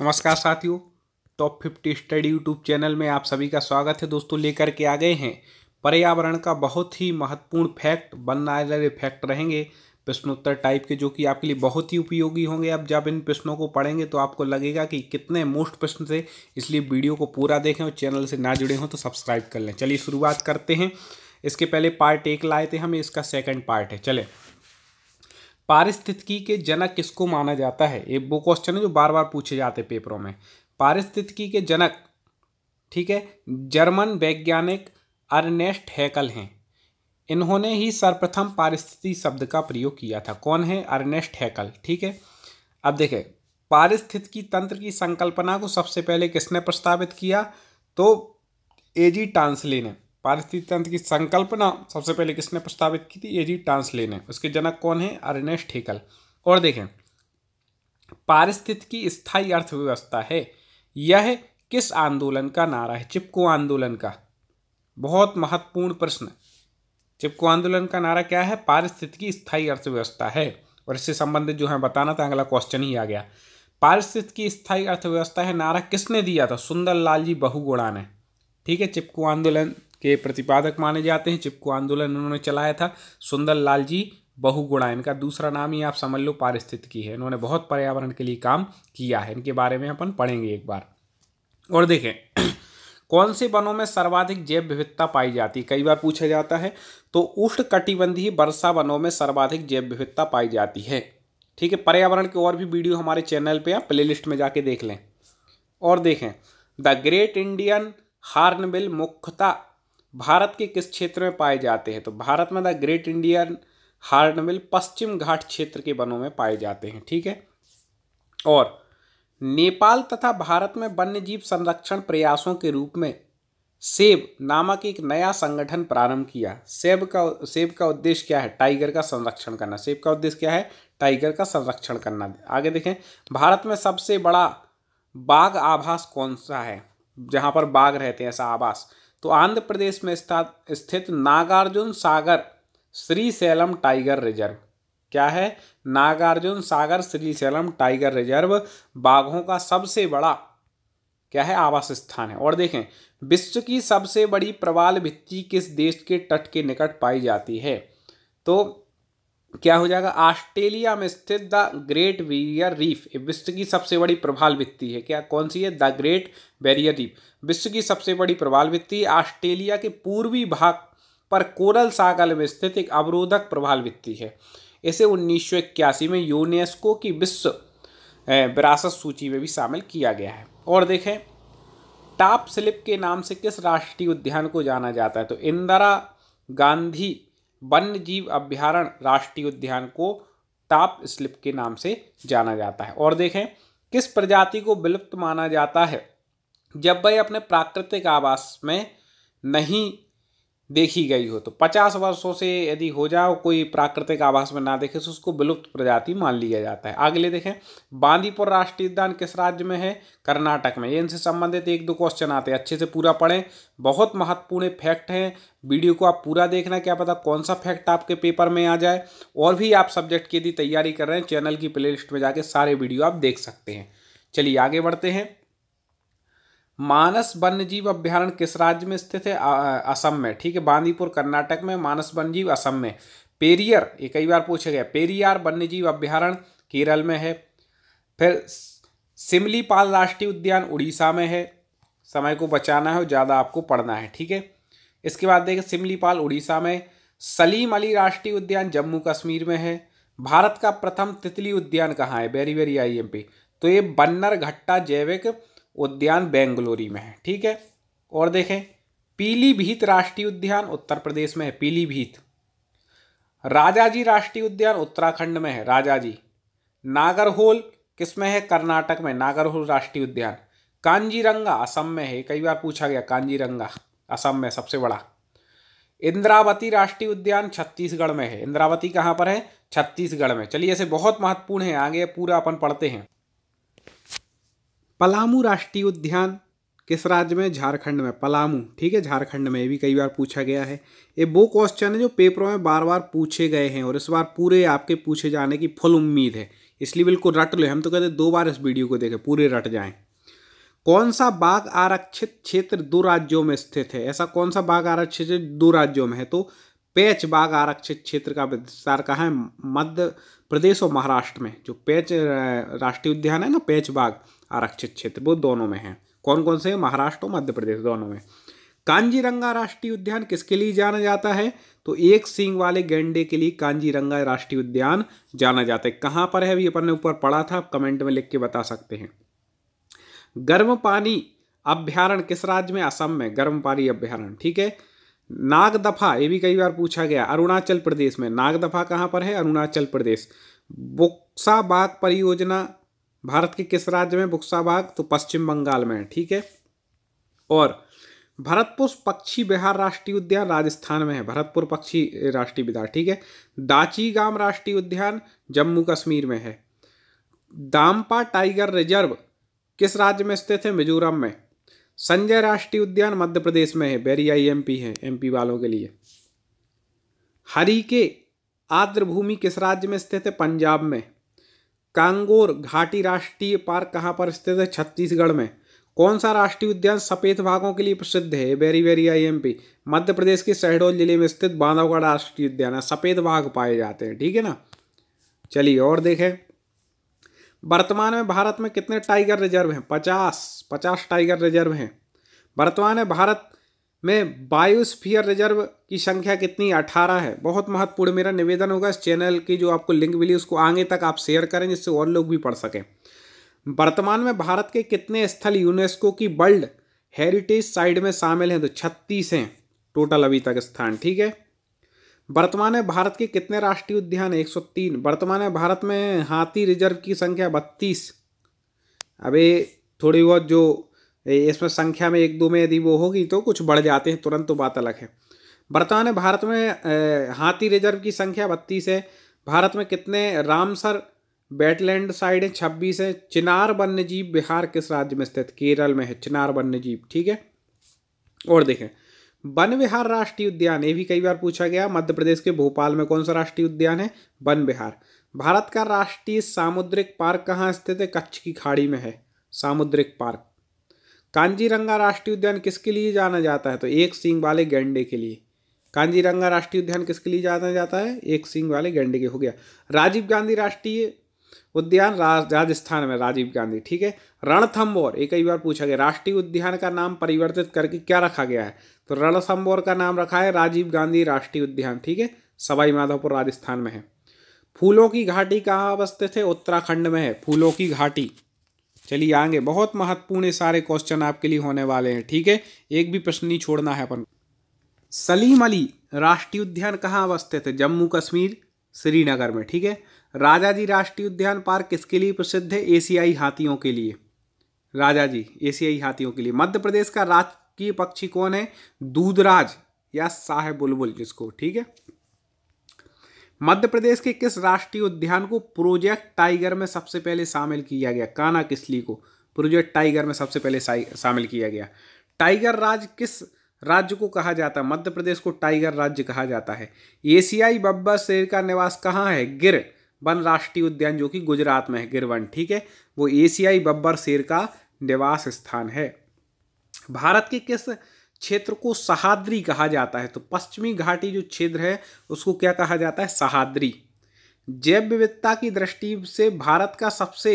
नमस्कार साथियों, top 50 study YouTube channel में आप सभी का स्वागत है। दोस्तों लेकर के आ गए हैं पर्यावरण का बहुत ही महत्वपूर्ण फैक्ट, बनने फैक्ट रहेंगे प्रश्नोत्तर टाइप के, जो कि आपके लिए बहुत ही उपयोगी होंगे। अब जब इन प्रश्नों को पढ़ेंगे तो आपको लगेगा कि कितने मोस्ट प्रश्न थे, इसलिए वीडियो को पूरा देखें और चैनल से ना जुड़े हों तो सब्सक्राइब कर लें। चलिए शुरुआत करते हैं। इसके पहले पार्ट 1 लाए थे हम, इसका सेकंड पार्ट है। चले, पारिस्थितिकी के जनक किसको माना जाता है? ये वो क्वेश्चन है जो बार बार पूछे जाते पेपरों में। पारिस्थितिकी के जनक, ठीक है, जर्मन वैज्ञानिक अर्नेस्ट हैकल हैं। इन्होंने ही सर्वप्रथम पारिस्थिति शब्द का प्रयोग किया था। कौन है? Ernest Haeckel. ठीक है, अब देखें पारिस्थितिकी तंत्र की संकल्पना को सबसे पहले किसने प्रस्तावित किया? तो ए.जी. टांसले ने। पारिस्थितिकी तंत्र की संकल्पना सबसे पहले किसने प्रस्तावित की थी? ए.जी. टांसले ने। उसके जनक कौन है? Ernest Haeckel. और देखें पारिस्थितिकी स्थायी अर्थव्यवस्था है, यह किस आंदोलन का नारा है? चिपको आंदोलन का। बहुत महत्वपूर्ण प्रश्न, चिपको आंदोलन का नारा क्या है? पारिस्थितिकी स्थायी अर्थव्यवस्था है। और इससे संबंधित जो है बताना था, अगला क्वेश्चन ही आ गया। पारिस्थितिकी स्थायी अर्थव्यवस्था है नारा किसने दिया था? सुंदरलाल जी बहुगुणा ने। ठीक है, चिपको आंदोलन के प्रतिपादक माने जाते हैं। चिपको आंदोलन उन्होंने चलाया था सुंदरलाल जी बहुगुणा। इनका दूसरा नाम ही आप समझ लो पारिस्थितिकी है। इन्होंने बहुत पर्यावरण के लिए काम किया है। इनके बारे में अपन पढ़ेंगे एक बार। और देखें कौन से वनों में सर्वाधिक जैव विविधता पाई जाती है? कई बार पूछा जाता है। तो उष्णकटिबंधीय वर्षा वनों में सर्वाधिक जैव विविधता पाई जाती है। ठीक है, पर्यावरण के और भी वीडियो हमारे चैनल पे या प्लेलिस्ट में जाके देख लें। और देखें द ग्रेट इंडियन हॉर्नबिल मुख्यतः भारत के किस क्षेत्र में पाए जाते हैं? तो भारत में द ग्रेट इंडियन हॉर्नबिल पश्चिम घाट क्षेत्र के वनों में पाए जाते हैं। ठीक है, और नेपाल तथा भारत में वन्य जीव संरक्षण प्रयासों के रूप में सेब नामक एक नया संगठन प्रारंभ किया। सेब का उद्देश्य क्या है? टाइगर का संरक्षण करना। सेब का उद्देश्य क्या है? टाइगर का संरक्षण करना। आगे देखें भारत में सबसे बड़ा बाघ आवास कौन सा है, जहां पर बाघ रहते हैं, ऐसा आवास? तो आंध्र प्रदेश में स्थित नागार्जुनसागर श्रीसैलम टाइगर रिजर्व। क्या है? नागार्जुन सागर श्रीसैलम टाइगर रिजर्व बाघों का सबसे बड़ा क्या है? आवास स्थान है। और देखें विश्व की सबसे बड़ी प्रवाल भित्ति किस देश के तट के निकट पाई जाती है? तो क्या हो जाएगा? ऑस्ट्रेलिया में स्थित द ग्रेट बैरियर रीफ। विश्व की सबसे बड़ी प्रवाल भित्ति है। क्या, कौन सी है? द ग्रेट बैरियर रीफ विश्व की सबसे बड़ी प्रवाल भित्ति। ऑस्ट्रेलिया के पूर्वी भाग पर कोरल सागर में स्थित एक अवरोधक प्रवाल भित्ति है। इसे 1981 में यूनेस्को की विश्व विरासत सूची में भी शामिल किया गया है। और देखें टॉप स्लिप के नाम से किस राष्ट्रीय उद्यान को जाना जाता है? तो इंदिरा गांधी वन्य जीव अभ्यारण्य राष्ट्रीय उद्यान को टॉप स्लिप के नाम से जाना जाता है। और देखें किस प्रजाति को विलुप्त माना जाता है जब वह अपने प्राकृतिक आवास में नहीं देखी गई हो? तो 50 वर्षों से यदि हो जाओ कोई प्राकृतिक आवास में ना देखे तो उसको विलुप्त प्रजाति मान लिया जाता है। अगले देखें बांदीपुर राष्ट्रीय उद्यान किस राज्य में है? कर्नाटक में। ये इनसे संबंधित 1-2 क्वेश्चन आते हैं, अच्छे से पूरा पढ़ें, बहुत महत्वपूर्ण फैक्ट हैं। वीडियो को आप पूरा देखना, क्या पता कौन सा फैक्ट आपके पेपर में आ जाए। और भी आप सब्जेक्ट की यदि तैयारी कर रहे हैं, चैनल की प्लेलिस्ट में जाके सारे वीडियो आप देख सकते हैं। चलिए आगे बढ़ते हैं। मानस वन्यजीव अभ्यारण्य किस राज्य में स्थित है? असम में। ठीक है, बांदीपुर कर्नाटक में, मानस वन्यजीव असम में। पेरियर, ये कई बार पूछा गया, पेरियार वन्यजीव अभ्यारण्य केरल में है। फिर सिमलीपाल राष्ट्रीय उद्यान उड़ीसा में है। समय को बचाना है और ज़्यादा आपको पढ़ना है। ठीक है, इसके बाद देखिए सिमलीपाल उड़ीसा में। सलीम अली राष्ट्रीय उद्यान जम्मू कश्मीर में है। भारत का प्रथम तितली उद्यान कहाँ है? बेरीवेरी IMP। तो ये बन्नरघट्टा जैविक उद्यान बेंगलुरु में है। ठीक है, और देखें पीलीभीत राष्ट्रीय उद्यान उत्तर प्रदेश में है, पीलीभीत। राजाजी राष्ट्रीय उद्यान उत्तराखंड में है, राजाजी। नागरहोल किसमें है? कर्नाटक में, नागरहोल राष्ट्रीय उद्यान। कांजीरंगा असम में है, कई बार पूछा गया, कांजीरंगा असम में सबसे बड़ा। इंद्रावती राष्ट्रीय उद्यान छत्तीसगढ़ में है। इंद्रावती कहाँ पर है? छत्तीसगढ़ में। चलिए, ऐसे बहुत महत्वपूर्ण है, आगे पूरा अपन पढ़ते हैं। पलामू राष्ट्रीय उद्यान किस राज्य में? झारखंड में, पलामू। ठीक है, झारखंड में, ये भी कई बार पूछा गया है। ये वो क्वेश्चन है जो पेपरों में बार बार पूछे गए हैं और इस बार पूरे आपके पूछे जाने की फुल उम्मीद है। इसलिए बिल्कुल रट लो, हम तो कहते हैं 2 बार इस वीडियो को देखें, पूरे रट जाएं। कौन सा बाघ आरक्षित क्षेत्र 2 राज्यों में स्थित है? ऐसा कौन सा बाघ आरक्षित क्षेत्र 2 राज्यों में है? तो पैच बाघ आरक्षित क्षेत्र का विस्तार कहाँ है? मध्य प्रदेश और महाराष्ट्र में। जो पैच राष्ट्रीय उद्यान है ना, पैच बाघ आरक्षित क्षेत्र, वो दोनों में है। कौन कौन से? महाराष्ट्र और मध्य प्रदेश दोनों में। कांजीरंगा राष्ट्रीय उद्यान किसके लिए जाना जाता है? तो 1 सींग वाले गैंडे के लिए कांजीरंगा राष्ट्रीय उद्यान जाना जाता है। कहाँ पर है? अभी अपन ने ऊपर पढ़ा था, आप कमेंट में लिख के बता सकते हैं। गर्म पानी अभ्यारण्य किस राज्य में? असम में गर्म पानी अभ्यारण्य, ठीक है। नागदफा, ये भी कई बार पूछा गया, अरुणाचल प्रदेश में। नागदफा कहाँ पर है? अरुणाचल प्रदेश। बुक्सा बाघ परियोजना भारत के किस राज्य में? बुक्सा बाघ तो पश्चिम बंगाल में है, ठीक है। और भरतपुर पक्षी विहार राष्ट्रीय उद्यान राजस्थान में है, भरतपुर पक्षी राष्ट्रीय विहार, ठीक है। दाचीगाम राष्ट्रीय उद्यान जम्मू कश्मीर में है। दामपा टाइगर रिजर्व किस राज्य में स्थित है? मिजोरम में। संजय राष्ट्रीय उद्यान मध्य प्रदेश में है, बेरियाई एमपी है, एमपी वालों के लिए। हरीके आर्द्र भूमि किस राज्य में स्थित है? पंजाब में। कांगोर घाटी राष्ट्रीय पार्क कहाँ पर स्थित है? छत्तीसगढ़ में। कौन सा राष्ट्रीय उद्यान सफेद बाघों के लिए प्रसिद्ध है? Very very IMP, Madhya Pradesh के शहडोल जिले में स्थित बांधवगढ़ राष्ट्रीय उद्यान है, सफेद बाघ पाए जाते हैं, ठीक है ना। चलिए और देखें, वर्तमान में भारत में कितने टाइगर रिजर्व हैं? 50 टाइगर रिजर्व हैं। वर्तमान में भारत में बायोस्फीयर रिजर्व की संख्या कितनी? 18 है। बहुत महत्वपूर्ण मेरा निवेदन होगा, इस चैनल की जो आपको लिंक मिली उसको आगे तक आप शेयर करें जिससे और लोग भी पढ़ सकें। वर्तमान में भारत के कितने स्थल यूनेस्को की वर्ल्ड हेरिटेज साइट में शामिल हैं? तो 36 हैं टोटल अभी तक स्थान, ठीक है। वर्तमान में भारत के कितने राष्ट्रीय उद्यान हैं? 103। वर्तमान में भारत में हाथी रिजर्व की संख्या 32। अबे थोड़ी बहुत जो इसमें संख्या में 1-2 में यदि वो होगी तो कुछ बढ़ जाते हैं तुरंत, तो बात अलग है। वर्तमान में भारत में हाथी रिजर्व की संख्या 32 है। भारत में कितने रामसर बैटलैंड साइड है? 26 है। चिनार वन्यजीव विहार किस राज्य में स्थित? केरल में है चिनार वन्यजीव, ठीक है। और देखें, वन विहार राष्ट्रीय उद्यान, ये भी कई बार पूछा गया, मध्य प्रदेश के भोपाल में कौन सा राष्ट्रीय उद्यान है? वन विहार। भारत का राष्ट्रीय सामुद्रिक पार्क कहाँ स्थित है? कच्छ की खाड़ी में है सामुद्रिक पार्क। कांजीरंगा राष्ट्रीय उद्यान किसके लिए जाना जाता है? तो 1 सींग वाले गैंडे के लिए। कांजीरंगा राष्ट्रीय उद्यान किसके लिए जाना जाता है? 1 सींग वाले गैंडे के, हो गया। राजीव गांधी राष्ट्रीय उद्यान राजस्थान में, राजीव गांधी, ठीक है। रणथंबोर, ये कई बार पूछा गया, राष्ट्रीय उद्यान का नाम परिवर्तित करके क्या रखा गया है? तो रणथंबोर का नाम रखा है राजीव गांधी राष्ट्रीय उद्यान, ठीक है, सवाई माधोपुर राजस्थान में है। फूलों की घाटी कहाँ अवस्थित है? उत्तराखंड में है फूलों की घाटी। चलिए आगे, बहुत महत्वपूर्ण सारे क्वेश्चन आपके लिए होने वाले हैं, ठीक है, एक भी प्रश्न नहीं छोड़ना है अपन। सलीम अली राष्ट्रीय उद्यान कहाँ अवस्थित है? जम्मू कश्मीर श्रीनगर में, ठीक है। राजाजी राष्ट्रीय उद्यान पार्क किसके लिए प्रसिद्ध है? एशियाई हाथियों के लिए, राजाजी एशियाई हाथियों के लिए। मध्य प्रदेश का राजकीय पक्षी कौन है? दूधराज या शाह बुलबुल जिसको, ठीक है। मध्य प्रदेश के किस राष्ट्रीय उद्यान को प्रोजेक्ट टाइगर में सबसे पहले शामिल किया गया? कान्हा किसली को प्रोजेक्ट टाइगर में सबसे पहले शामिल किया गया। टाइगर राज किस राज्य को कहा जाता है? मध्य प्रदेश को टाइगर राज्य कहा जाता है। एशियाई बब्बर शेर का निवास कहाँ है? गिर वन राष्ट्रीय उद्यान जो कि गुजरात में है, गिरवन, ठीक है, वो एशियाई बब्बर शेर का निवास स्थान है। भारत के किस क्षेत्र को सहाद्री कहा जाता है? तो पश्चिमी घाटी जो क्षेत्र है उसको क्या कहा जाता है? सहाद्री। जैव विविधता की दृष्टि से भारत का सबसे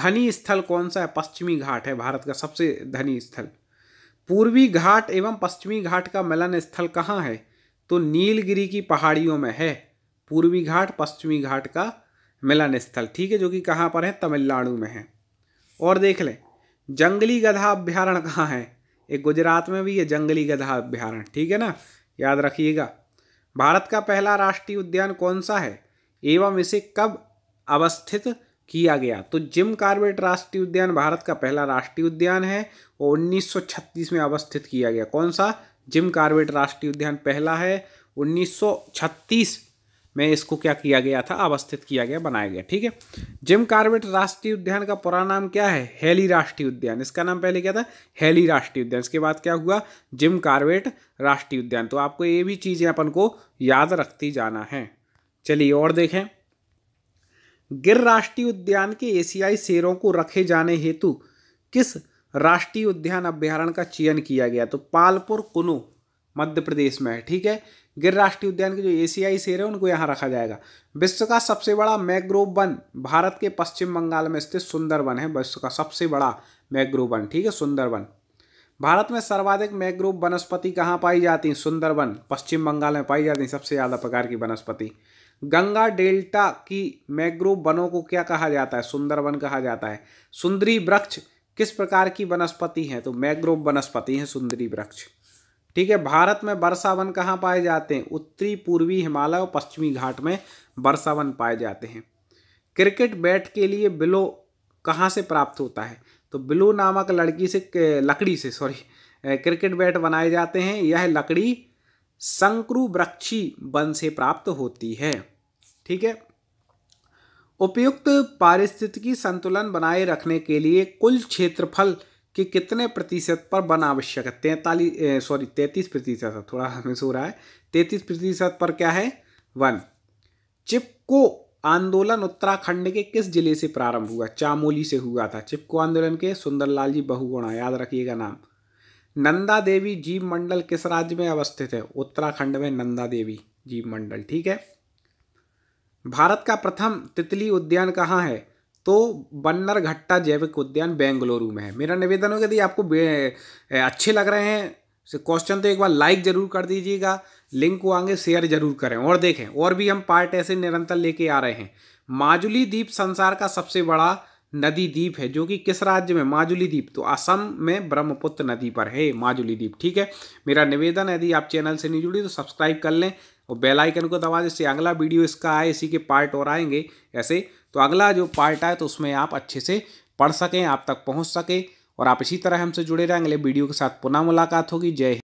धनी स्थल कौन सा है? पश्चिमी घाट है भारत का सबसे धनी स्थल। पूर्वी घाट एवं पश्चिमी घाट का मिलन स्थल कहाँ है? तो नीलगिरी की पहाड़ियों में है पूर्वी घाट पश्चिमी घाट का मिलन स्थल, ठीक है, जो कि कहाँ पर है? तमिलनाडु में है। और देख लें, जंगली गधा अभ्यारण्य कहाँ है? एक गुजरात में भी है जंगली गधा अभ्यारण्य, ठीक है ना, याद रखिएगा। भारत का पहला राष्ट्रीय उद्यान कौन सा है एवं इसे कब अवस्थित किया गया? तो जिम कॉर्बेट राष्ट्रीय उद्यान भारत का पहला राष्ट्रीय उद्यान है और 1936 में अवस्थित किया गया। कौन सा? जिम कॉर्बेट राष्ट्रीय उद्यान पहला है, 1936 में इसको क्या किया गया था? अवस्थित किया गया, बनाया गया, ठीक है। जिम कॉर्बेट राष्ट्रीय उद्यान का पुराना नाम क्या है? हेली राष्ट्रीय उद्यान। इसका नाम पहले क्या था? हेली राष्ट्रीय उद्यान। इसके बाद क्या हुआ? जिम कॉर्बेट राष्ट्रीय उद्यान। तो आपको ये भी चीज़ें अपन को याद रखती जाना है। चलिए और देखें, गिर राष्ट्रीय उद्यान के एशियाई शेरों को रखे जाने हेतु किस राष्ट्रीय उद्यान अभ्यारण्य का चयन किया गया? तो पालपुर कुनो मध्य प्रदेश में है, ठीक है। गिर राष्ट्रीय उद्यान के जो एशियाई शेर हैं उनको यहाँ रखा जाएगा। विश्व का सबसे बड़ा मैग्रोव वन भारत के पश्चिम बंगाल में स्थित सुंदरवन है, विश्व का सबसे बड़ा मैग्रोव वन, ठीक है, सुंदरवन। भारत में सर्वाधिक मैग्रोव वनस्पति कहाँ पाई जाती है? सुंदरवन, पश्चिम बंगाल में पाई जाती है सबसे ज़्यादा प्रकार की वनस्पति। गंगा डेल्टा की मैग्रोव वनों को क्या कहा जाता है? सुंदरवन कहा जाता है। सुंदरी वृक्ष किस प्रकार की वनस्पति है? तो मैग्रोव वनस्पति है सुंदरी वृक्ष, ठीक है। भारत में वर्षावन कहाँ पाए जाते हैं? उत्तरी पूर्वी हिमालय और पश्चिमी घाट में वर्षावन पाए जाते हैं। क्रिकेट बैट के लिए बिलो कहाँ से प्राप्त होता है? तो बिलो नामक लकड़ी से क्रिकेट बैट बनाए जाते हैं। यह लकड़ी शंकुवृक्षी वन से प्राप्त होती है, ठीक है। उपयुक्त पारिस्थितिकी संतुलन बनाए रखने के लिए कुल क्षेत्रफल कि कितने प्रतिशत पर वन आवश्यक है? 33% थोड़ा मिस हो रहा है, 33% पर क्या है? वन। चिपको आंदोलन उत्तराखंड के किस जिले से प्रारंभ हुआ? चामोली से हुआ था। चिपको आंदोलन के सुंदरलाल जी बहुगुणा, याद रखिएगा नाम। नंदा देवी जीव मंडल किस राज्य में अवस्थित है? उत्तराखंड में नंदा देवी जीव मंडल, ठीक है। भारत का प्रथम तितली उद्यान कहाँ है? तो बन्नरघट्टा जैविक उद्यान बेंगलुरु में है। मेरा निवेदन होगा यदि आपको अच्छे लग रहे हैं क्वेश्चन तो एक बार लाइक ज़रूर कर दीजिएगा, लिंक को आगे शेयर जरूर करें और देखें, और भी हम पार्ट ऐसे निरंतर लेके आ रहे हैं। माजुली द्वीप संसार का सबसे बड़ा नदी द्वीप है, जो कि किस राज्य में? माजुली द्वीप, तो असम में ब्रह्मपुत्र नदी पर है माजुली द्वीप, ठीक है। मेरा निवेदन है यदि आप चैनल से नहीं जुड़ी तो सब्सक्राइब कर लें और बेल आइकन को दबा दें, इससे अगला वीडियो इसका आए, इसी के पार्ट और आएंगे ऐसे, तो अगला जो पार्ट आए तो उसमें आप अच्छे से पढ़ सकें, आप तक पहुंच सके, और आप इसी तरह हमसे जुड़े रहें। अगले वीडियो के साथ पुनः मुलाकात होगी। जय हिंद।